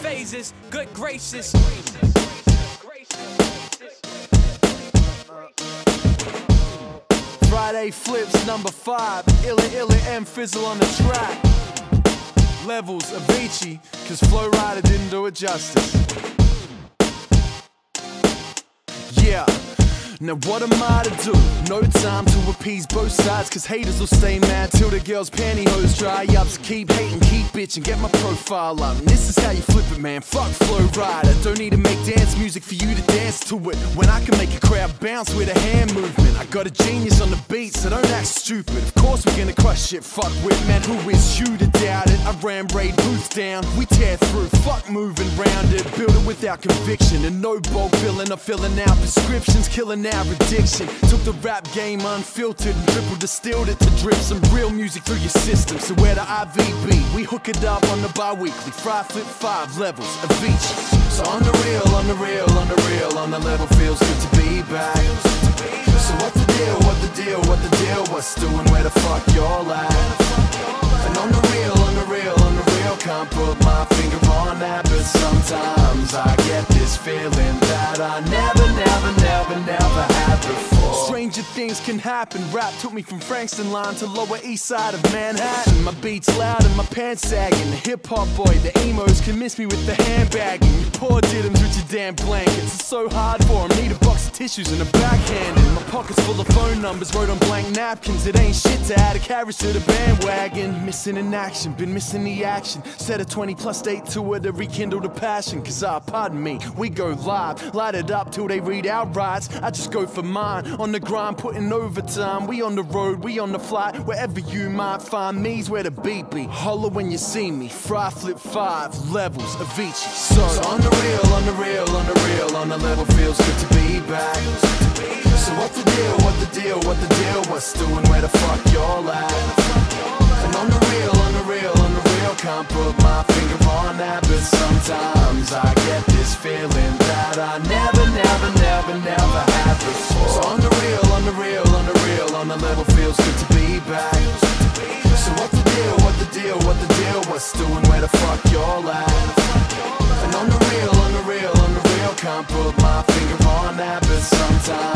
Phases, good gracious. Friday flips number 5. Illa and Fizzle on the track. Levels Avicii, cause Flo Rida didn't do it justice. Yeah. Now what am I to do? No time to appease both sides, cause haters will stay mad till the girls' pantyhose dry up. So keep hating, keep bitching, get my profile up. And this is how you flip it, man. Fuck Flo Rida. Don't need to make dance music for you to dance to it, when I can make a crowd bounce with a hand movement. I got a genius on the beat, so don't act stupid. Of course we're gonna crush shit, fuck with, man. Who is you to doubt it? I ran raid boots down, we tear through. Fuck moving round it, build it without conviction. And no bulk billing or filling out prescriptions, killing out addiction. Took the rap game unfiltered and triple distilled it to drip some real music through your system. So where the IVB, we hook it up on the bi-weekly Fry Flip 5 levels of beach. So on the real, on the real, on the real, on the level, feels good to be back. So what the deal, what the deal, what the deal, what's doing, where the fuck y'all at? And on the real, on the real, on the real, can't put my finger on that, but sometimes I get this feeling that I never had before. Stranger things can happen. Rap took me from Frankston Line to Lower East Side of Manhattan. My beats loud and my pants sagging. The hip-hop boy, the emos can miss me with the handbagging. You poor diddums with your damn blankets, it's so hard for them. Need a box of tissues and a backhand. And my pockets full of phone numbers wrote on blank napkins. It ain't shit to add a carriage to the bandwagon. Missing in action, been missing the action. Set a 20+8 tour to rekindle the passion. Cause pardon me, we go live, light it up till they read our rights. I just go for mine, on the grind, putting overtime. We on the road, we on the flight, wherever you might find me's where the beat be. Holler when you see me, Fry Flip 5 levels Avicii. So on the real, on the real, on the real, on the level, feels good to be back. So what the deal, what the deal, what the deal, what's doing, where the fuck y'all at? And on the real, on the real, on the real, can't put my finger on that, but sometimes I get this feeling that I never had before. So on the real, on the real, on the real, on the level, feels good to be back. So what the deal, what the deal, what the deal, what's doing, where the fuck y'all at? And on the real, on the real, on the real, can't put my finger on that, but sometimes